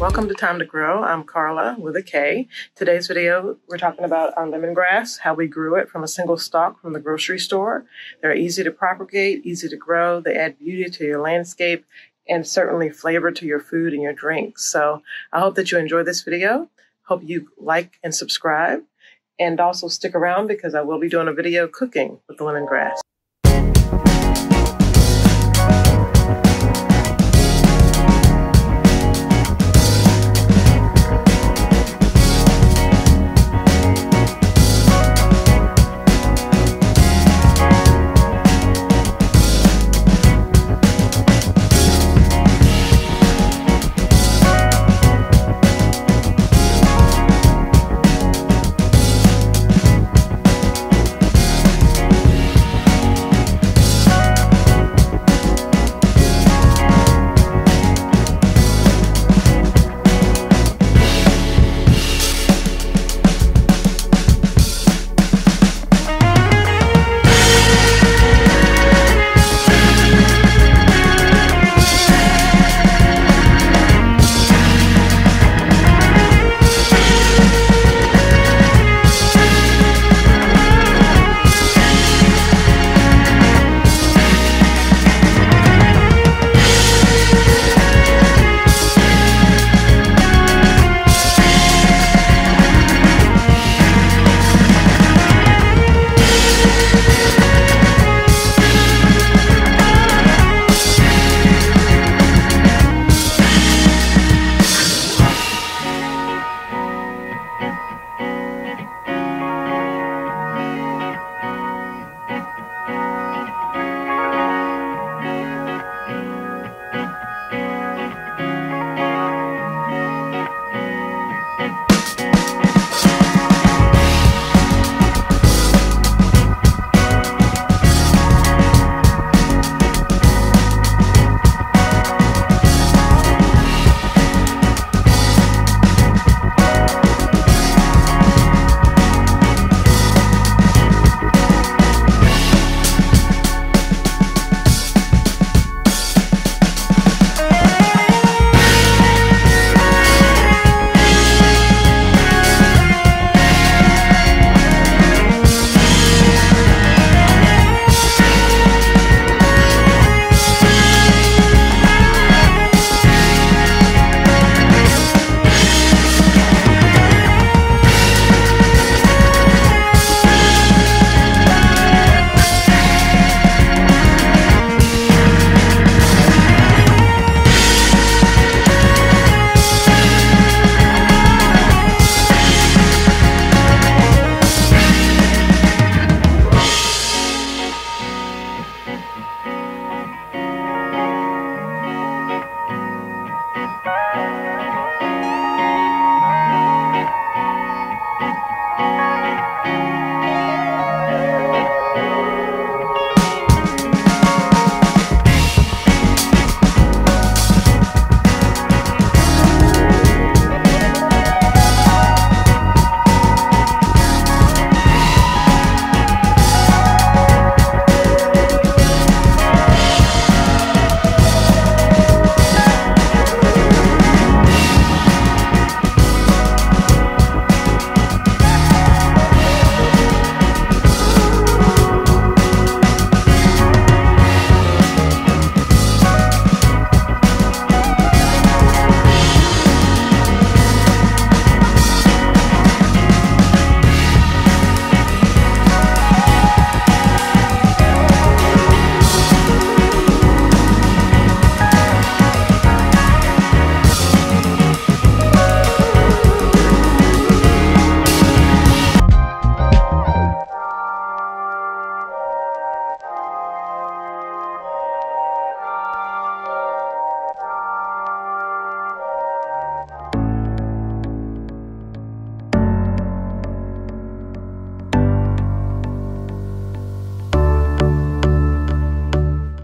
Welcome to Time to Grow. I'm Carla with a K. Today's video, we're talking about our lemongrass, how we grew it from a single stalk from the grocery store. They're easy to propagate, easy to grow. They add beauty to your landscape and certainly flavor to your food and your drinks. So I hope that you enjoy this video. Hope you like and subscribe, and also stick around because I will be doing a video cooking with the lemongrass.